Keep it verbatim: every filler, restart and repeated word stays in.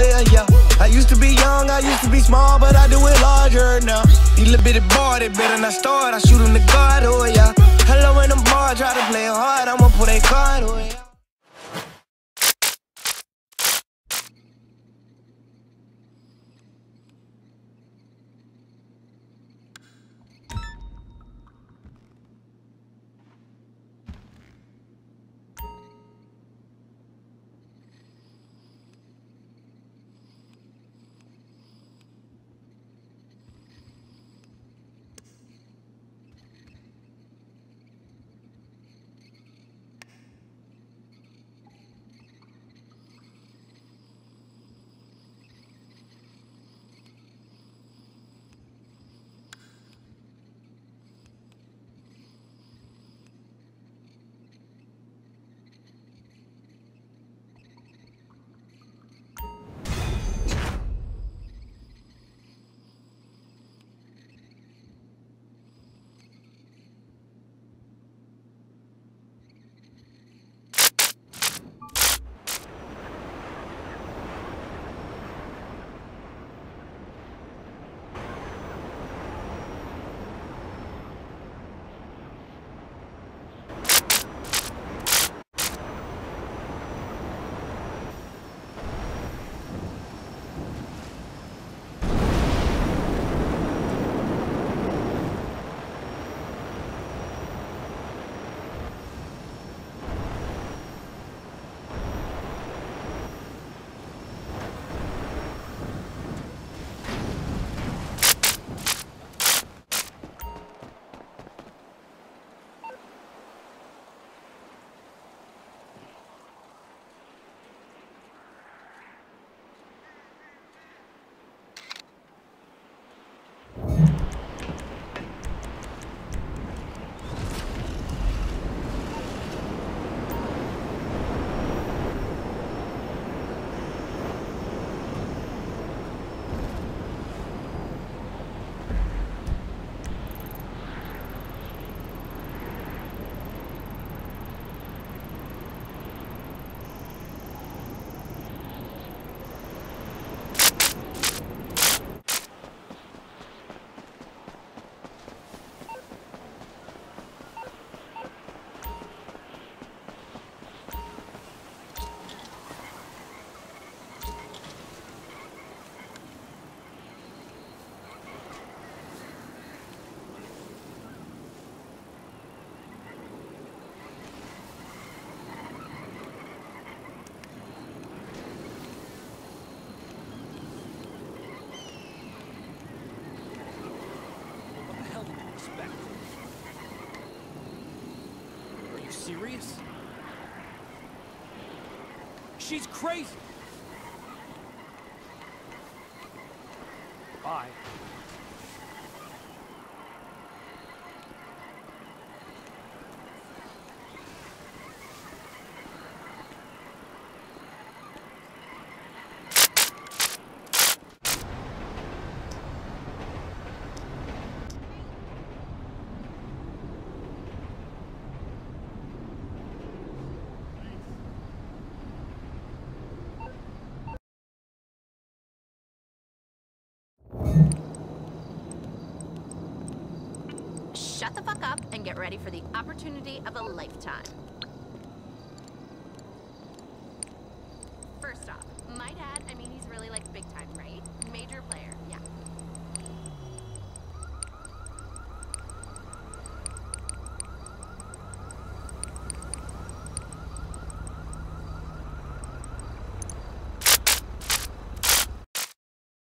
here, yeah. I used to be young, I used to be small, but I do it larger now. You little bitty boy, they better not start, I shoot him the guard, oh yeah. Hello in the bar, try to play hard, I'ma pull that card, oh yeah. Serious? She's crazy. Bye. Shut the fuck up and get ready for the opportunity of a lifetime.